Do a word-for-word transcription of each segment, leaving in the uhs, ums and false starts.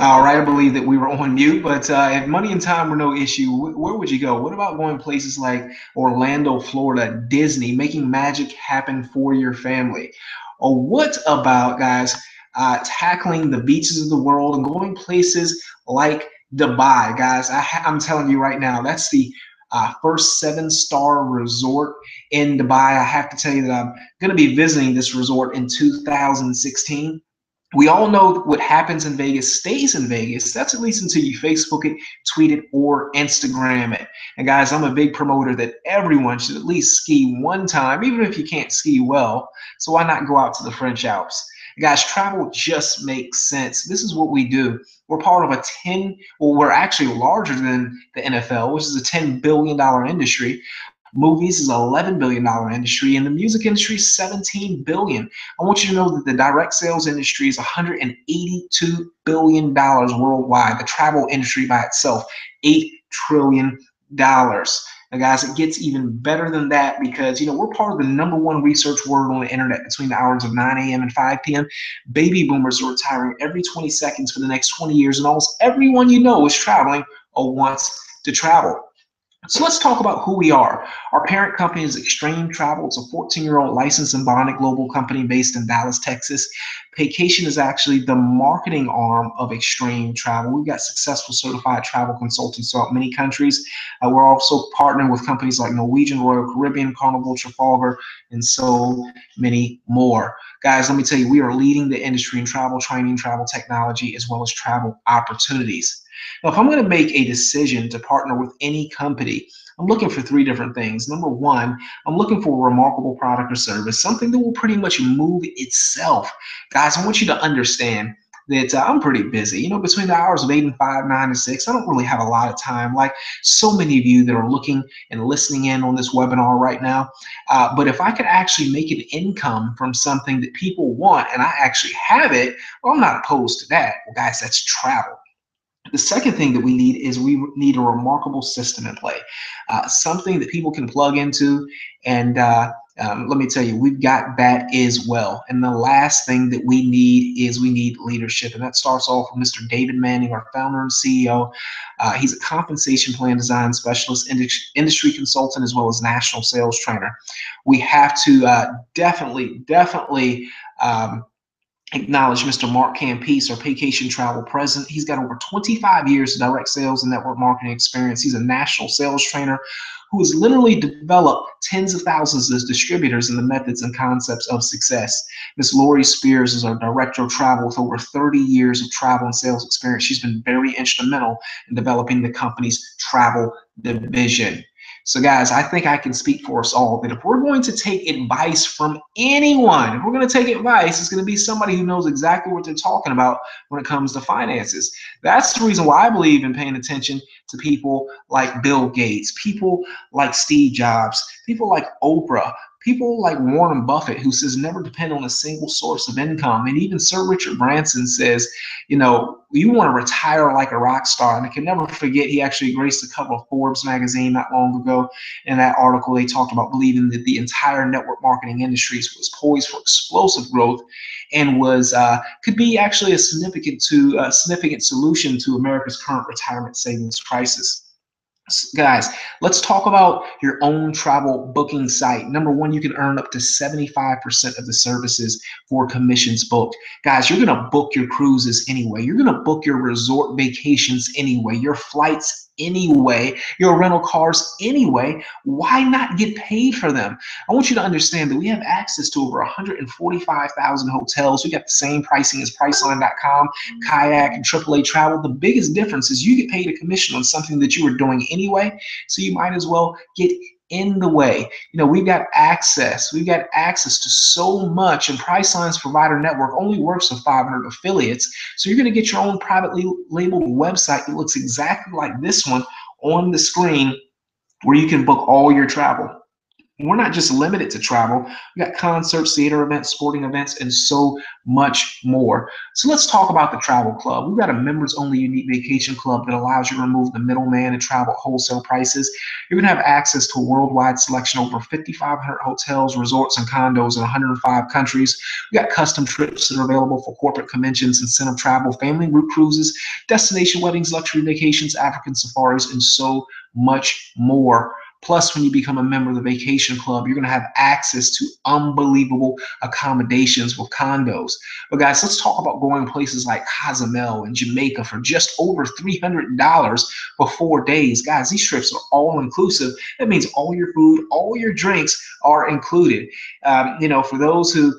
All right, I believe that we were on mute, but uh, if money and time were no issue, wh- where would you go? What about going places like Orlando, Florida, Disney, making magic happen for your family? Or what about, guys, uh, tackling the beaches of the world and going places like Dubai? Guys, I ha- I'm telling you right now, that's the Uh, first seven-star resort in Dubai. I have to tell you that I'm going to be visiting this resort in two thousand sixteen. We all know what happens in Vegas stays in Vegas. That's at least until you Facebook it, tweet it, or Instagram it. And guys, I'm a big promoter that everyone should at least ski one time, even if you can't ski well. So why not go out to the French Alps? Guys, travel just makes sense. This is what we do. We're part of a ten, well, we're actually larger than the N F L, which is a ten billion dollars industry. Movies is an eleven billion dollars industry, and the music industry is seventeen billion dollars. I want you to know that the direct sales industry is one hundred eighty-two billion dollars worldwide. The travel industry by itself, eight trillion dollars. And guys, it gets even better than that because, you know, we're part of the number one research word on the internet between the hours of nine a.m. and five p.m. Baby boomers are retiring every twenty seconds for the next twenty years, and almost everyone you know is traveling or wants to travel. So let's talk about who we are. Our parent company is Xstream Travel. It's a fourteen-year-old licensed and bonded global company based in Dallas, Texas. Paycation is actually the marketing arm of Xstream Travel. We've got successful certified travel consultants throughout many countries. Uh, we're also partnering with companies like Norwegian, Royal Caribbean, Carnival, Trafalgar, and so many more. Guys, let me tell you, we are leading the industry in travel training, travel technology, as well as travel opportunities. Now, if I'm going to make a decision to partner with any company, I'm looking for three different things. Number one, I'm looking for a remarkable product or service, something that will pretty much move itself. Guys, I want you to understand that uh, I'm pretty busy. You know, between the hours of eight and five, nine and six, I don't really have a lot of time, like so many of you that are looking and listening in on this webinar right now. Uh, but if I could actually make an income from something that people want and I actually have it, well, I'm not opposed to that. Well, guys, that's travel. The second thing that we need is we need a remarkable system in play, uh, something that people can plug into. And uh, um, let me tell you, we've got that as well. And the last thing that we need is we need leadership. And that starts off with Mister David Manning, our founder and C E O. Uh, he's a compensation plan design specialist, industry consultant, as well as national sales trainer. We have to uh, definitely, definitely um, acknowledge Mister Mark Campese, our Paycation Travel president. He's got over twenty-five years of direct sales and network marketing experience. He's a national sales trainer who has literally developed tens of thousands of distributors in the methods and concepts of success. Miz Lori Spears is our director of travel with over thirty years of travel and sales experience. She's been very instrumental in developing the company's travel division. So guys, I think I can speak for us all that if we're going to take advice from anyone, if we're going to take advice, it's going to be somebody who knows exactly what they're talking about when it comes to finances. That's the reason why I believe in paying attention to people like Bill Gates, people like Steve Jobs, people like Oprah, people like Warren Buffett, who says never depend on a single source of income. And even Sir Richard Branson says, you know, you want to retire like a rock star. And I can never forget, he actually graced the cover of Forbes magazine not long ago. In that article, they talked about believing that the entire network marketing industry was poised for explosive growth and was uh, could be actually a significant, to, uh, significant solution to America's current retirement savings crisis. Guys, let's talk about your own travel booking site. Number one, you can earn up to seventy-five percent of the services for commissions booked. Guys, you're going to book your cruises anyway. You're going to book your resort vacations anyway, your flights anyway, your rental cars anyway. Why not get paid for them? I want you to understand that we have access to over one hundred forty-five thousand hotels. We got the same pricing as Priceline dot com, Kayak, and triple A Travel. The biggest difference is you get paid a commission on something that you were doing anyway, so you might as well get in the way. You know, we've got access. We've got access to so much, and Priceline's provider network only works with five hundred affiliates. So you're going to get your own privately labeled website that looks exactly like this one on the screen, where you can book all your travel. We're not just limited to travel. We got concerts, theater events, sporting events, and so much more. So let's talk about the travel club. We've got a members-only unique vacation club that allows you to remove the middleman and travel at wholesale prices. You're going to have access to a worldwide selection over fifty-five hundred hotels, resorts, and condos in one hundred five countries. We got custom trips that are available for corporate conventions, incentive travel, family group cruises, destination weddings, luxury vacations, African safaris, and so much more. Plus, when you become a member of the Vacation Club, you're going to have access to unbelievable accommodations with condos. But guys, let's talk about going places like Cozumel and Jamaica for just over three hundred dollars for four days. Guys, these trips are all-inclusive. That means all your food, all your drinks are included. Um, you know, for those who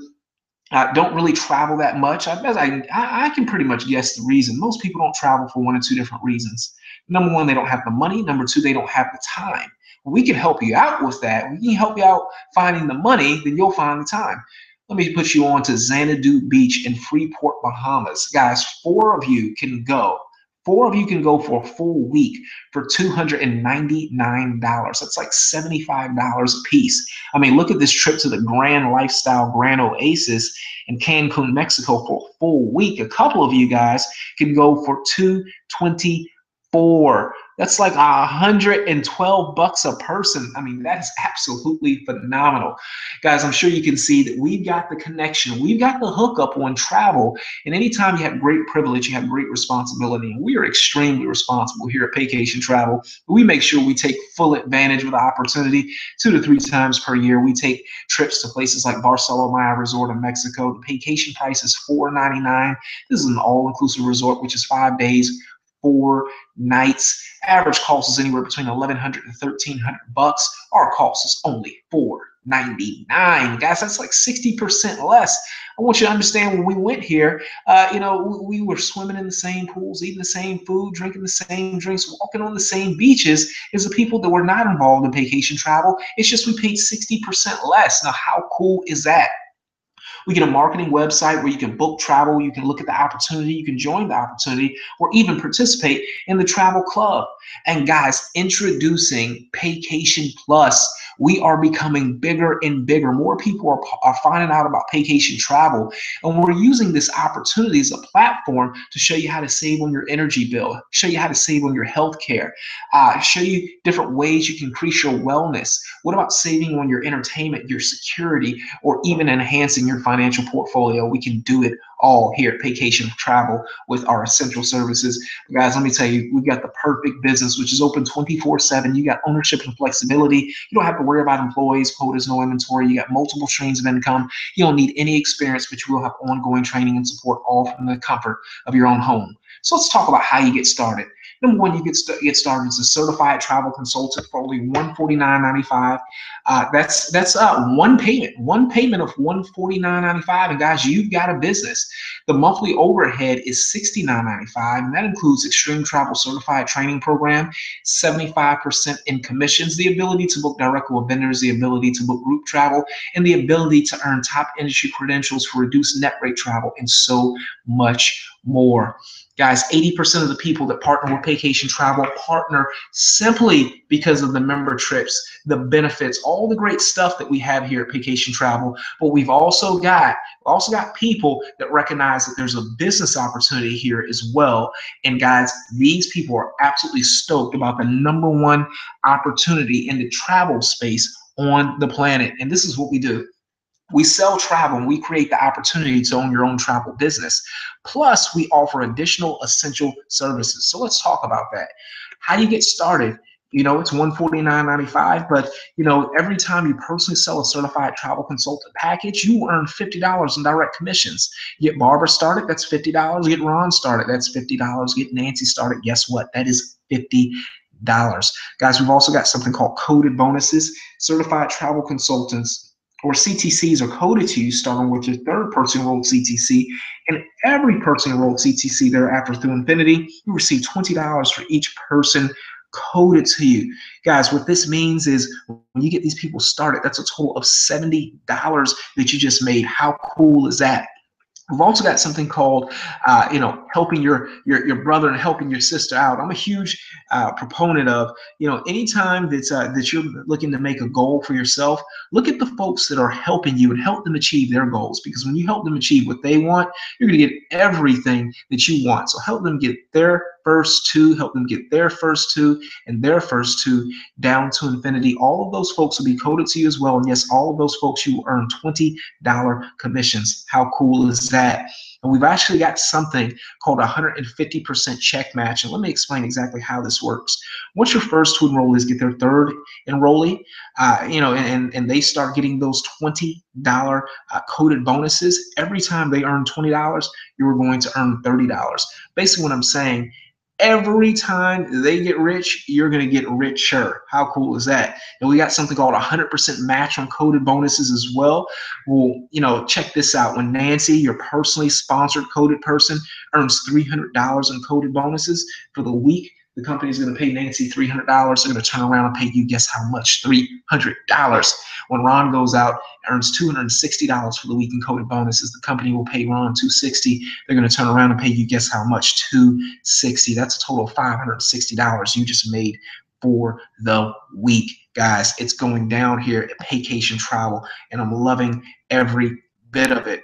Uh, don't really travel that much, I, I, I can pretty much guess the reason. Most people don't travel for one or two different reasons. Number one, they don't have the money. Number two, they don't have the time. We can help you out with that. We can help you out finding the money, then you'll find the time. Let me put you on to Xanadu Beach in Freeport, Bahamas. Guys, four of you can go. Four of you can go for a full week for two hundred ninety-nine dollars. That's like seventy-five dollars a piece. I mean, look at this trip to the Grand Lifestyle Grand Oasis in Cancun, Mexico for a full week. A couple of you guys can go for two hundred twenty-four dollars. That's like one hundred twelve bucks a person. I mean, that is absolutely phenomenal. Guys, I'm sure you can see that we've got the connection. We've got the hookup on travel. And anytime you have great privilege, you have great responsibility. And we are extremely responsible here at Paycation Travel. We make sure we take full advantage of the opportunity two to three times per year. We take trips to places like Barcelo Maya Resort in Mexico. The vacation price is four ninety-nine. This is an all-inclusive resort, which is five days, four nights. Average cost is anywhere between eleven hundred and thirteen hundred bucks. Our cost is only four ninety-nine. Guys, that's like sixty percent less. I want you to understand when we went here, uh, you know, we, we were swimming in the same pools, eating the same food, drinking the same drinks, walking on the same beaches as the people that were not involved in vacation travel. It's just we paid sixty percent less. Now, how cool is that? We get a marketing website where you can book travel, you can look at the opportunity, you can join the opportunity, or even participate in the travel club. And guys, introducing Paycation Plus. We are becoming bigger and bigger. More people are, are finding out about Paycation Travel. And we're using this opportunity as a platform to show you how to save on your energy bill, show you how to save on your health care, uh, show you different ways you can increase your wellness. What about saving on your entertainment, your security, or even enhancing your financial portfolio? We can do it all here at Paycation Travel with our essential services. Guys, let me tell you, we've got the perfect business, which is open twenty-four seven. You got ownership and flexibility. You don't have to worry about employees, quotas, no inventory. You got multiple streams of income. You don't need any experience, but you will have ongoing training and support, all from the comfort of your own home. So let's talk about how you get started. Number one, you get, st get started as a certified travel consultant for only one hundred forty-nine ninety-five. Uh, that's that's uh, one payment, one payment of one hundred forty-nine ninety-five. And guys, you've got a business. The monthly overhead is sixty-nine ninety-five, and that includes Xstream Travel Certified Training Program, seventy-five percent in commissions, the ability to book directly with vendors, the ability to book group travel, and the ability to earn top industry credentials for reduced net rate travel, and so much more. Guys, eighty percent of the people that partner with Paycation Travel partner simply because of the member trips, the benefits, all the great stuff that we have here at Paycation Travel. But we've also got also got people that recognize that there's a business opportunity here as well. And guys, these people are absolutely stoked about the number one opportunity in the travel space on the planet. And this is what we do. We sell travel, and we create the opportunity to own your own travel business. Plus, we offer additional essential services. So let's talk about that. How do you get started? You know, it's one hundred forty-nine ninety-five, but you know, every time you personally sell a certified travel consultant package, you earn fifty dollars in direct commissions. Get Barbara started, that's fifty dollars. Get Ron started, that's fifty dollars. Get Nancy started, guess what? That is fifty dollars. Guys, we've also got something called coded bonuses. Certified travel consultants, or C T Cs, are coded to you starting with your third person enrolled C T C, and every person enrolled C T C thereafter through infinity, you receive twenty dollars for each person coded to you. Guys, what this means is when you get these people started, that's a total of seventy dollars that you just made. How cool is that? We've also got something called, uh, you know, helping your, your your brother and helping your sister out. I'm a huge uh, proponent of, you know, anytime that's, uh, that you're looking to make a goal for yourself, look at the folks that are helping you and help them achieve their goals. Because when you help them achieve what they want, you're going to get everything that you want. So help them get their first two, help them get their first two, and their first two down to infinity. All of those folks will be coded to you as well. And yes, all of those folks, you will earn twenty dollar commissions. How cool is that? And we've actually got something called one hundred fifty percent check match. And let me explain exactly how this works. Once your first two enrollees get their third enrollee, uh, you know, and, and they start getting those twenty dollar uh, coded bonuses, every time they earn twenty dollars, you're going to earn thirty dollars. Basically what I'm saying, every time they get rich, you're going to get richer. How cool is that? And we got something called one hundred percent match on coded bonuses as well. Well, you know, check this out. When Nancy, your personally sponsored coded person, earns three hundred dollars in coded bonuses for the week, the company is going to pay Nancy three hundred dollars. They're going to turn around and pay you, guess how much? three hundred dollars. When Ron goes out and earns two hundred sixty dollars for the week in coded bonuses, the company will pay Ron two hundred sixty dollars. They're going to turn around and pay you, guess how much? two hundred sixty dollars. That's a total of five hundred sixty dollars you just made for the week. Guys, it's going down here at Paycation Travel, and I'm loving every bit of it.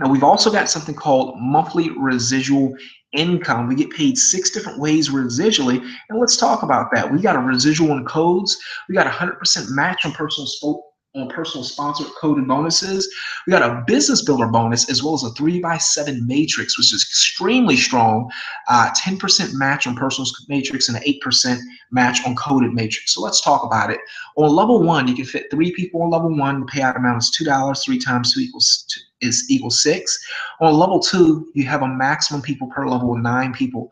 Now, we've also got something called monthly residual income. We get paid six different ways residually, and let's talk about that. We got a residual in codes. We got one hundred percent match on personal spoke on personal sponsored coded bonuses. We got a business builder bonus as well as a three by seven matrix, which is extremely strong. Uh, ten percent match on personal matrix and an eight percent match on coded matrix. So let's talk about it. On level one, you can fit three people on level one. The payout amount is two dollars. Three times two equals two. Is equal six. On level two, you have a maximum people per level of nine people.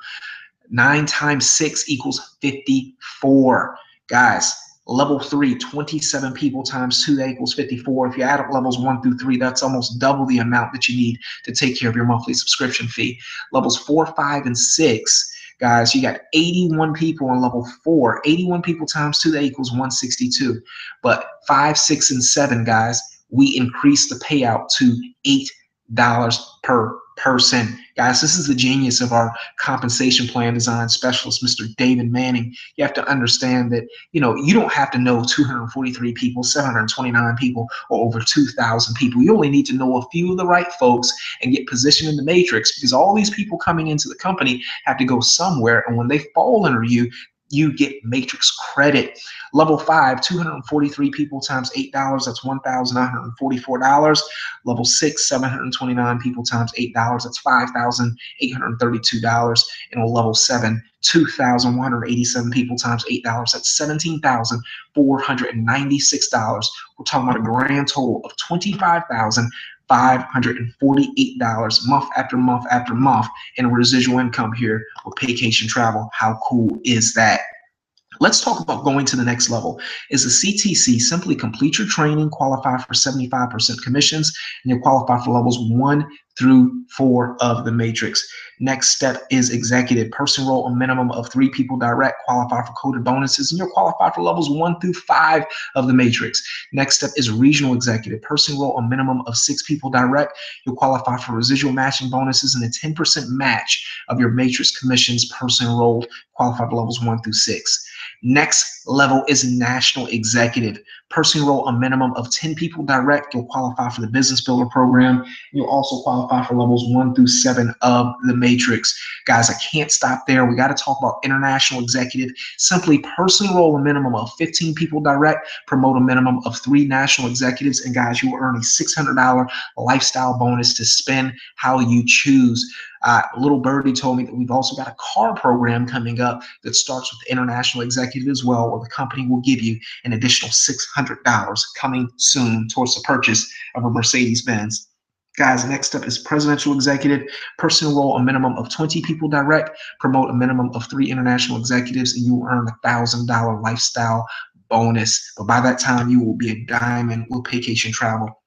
Nine times six equals fifty-four. Guys, level three, twenty-seven people times two, that equals fifty-four. If you add up levels one through three, that's almost double the amount that you need to take care of your monthly subscription fee. Levels four, five, and six, guys, you got eighty-one people on level four. eighty-one people times two, that equals one hundred sixty-two. But five, six, and seven, guys, we increase the payout to eight dollars per person. Guys, this is the genius of our compensation plan design specialist, Mister David Manning. You have to understand that, you know, you don't have to know two hundred forty-three people, seven hundred twenty-nine people, or over two thousand people. You only need to know a few of the right folks and get positioned in the matrix, because all these people coming into the company have to go somewhere, and when they fall under you, you get matrix credit. Level five, two hundred forty-three people times eight dollars, that's one thousand nine hundred forty-four dollars. Level six, seven hundred twenty-nine people times eight dollars, that's five thousand eight hundred thirty-two dollars. And on level seven, two thousand one hundred eighty-seven people times eight dollars, that's seventeen thousand four hundred ninety-six dollars. We're talking about a grand total of twenty-five thousand five hundred forty-eight dollars month after month after month in residual income here with Paycation Travel. How cool is that? Let's talk about going to the next level. Is the C T C, simply complete your training, qualify for seventy-five percent commissions, and you'll qualify for levels one through four of the matrix. Next step is executive. Person enroll a minimum of three people direct, qualify for coded bonuses, and you'll qualify for levels one through five of the matrix. Next step is regional executive. Person enroll a minimum of six people direct, you'll qualify for residual matching bonuses and a ten percent match of your matrix commissions. Person enrolled, qualify for levels one through six. Next level is national executive. Person enroll a minimum of ten people direct, you'll qualify for the business builder program. You'll also qualify for levels one through seven of the matrix. Guys, I can't stop there. We got to talk about international executive. Simply person enroll a minimum of fifteen people direct, promote a minimum of three national executives, and guys, you will earn a six hundred dollar lifestyle bonus to spend how you choose. Uh, Little Birdie told me that we've also got a car program coming up that starts with international executive as well, where the company will give you an additional six hundred dollars coming soon towards the purchase of a Mercedes-Benz. Guys, next up is presidential executive. Person enroll a minimum of twenty people direct, promote a minimum of three international executives, and you will earn a one thousand dollar lifestyle bonus. But by that time, you will be a diamond with Paycation Travel.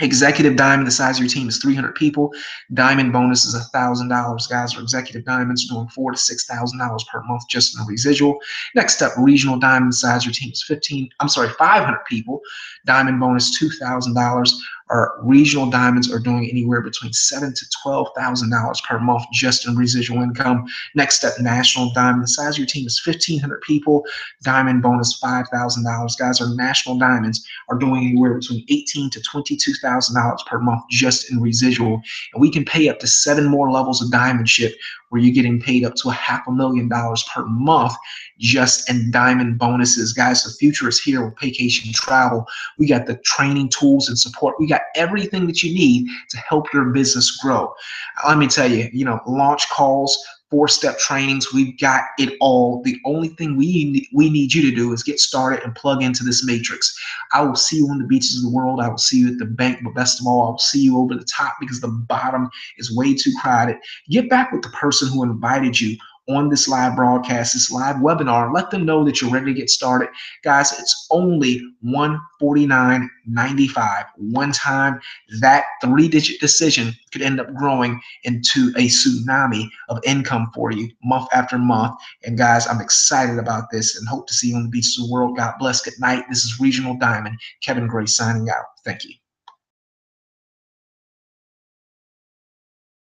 Executive diamond, the size of your team is three hundred people. Diamond bonus is one thousand dollars. Guys, for executive diamonds, doing four to six thousand dollars per month just in the residual. Next up, regional diamond, the size of your team is fifteen. I'm sorry, five hundred people. Diamond bonus, two thousand dollars. Our regional diamonds are doing anywhere between seven to twelve thousand dollars per month just in residual income. Next step, national diamond. The size of your team is fifteen hundred people. Diamond bonus five thousand dollars. Guys, our national diamonds are doing anywhere between eighteen to twenty-two thousand dollars per month just in residual, and we can pay up to seven more levels of diamondship, where you're getting paid up to a half a million dollars per month just in diamond bonuses. Guys, the future is here with Paycation Travel. We got the training tools and support. We got everything that you need to help your business grow. Let me tell you, you know, launch calls, four-step trainings, we've got it all. The only thing we need, we need you to do is get started and plug into this matrix. I will see you on the beaches of the world. I will see you at the bank, but best of all, I will see you over the top because the bottom is way too crowded. Get back with the person who invited you on this live broadcast, this live webinar. Let them know that you're ready to get started. Guys, it's only one forty-nine ninety-five. One time, that three-digit decision could end up growing into a tsunami of income for you month after month. And guys, I'm excited about this and hope to see you on the beaches of the world. God bless. Good night. This is Regional Diamond, Kevin Gray signing out. Thank you.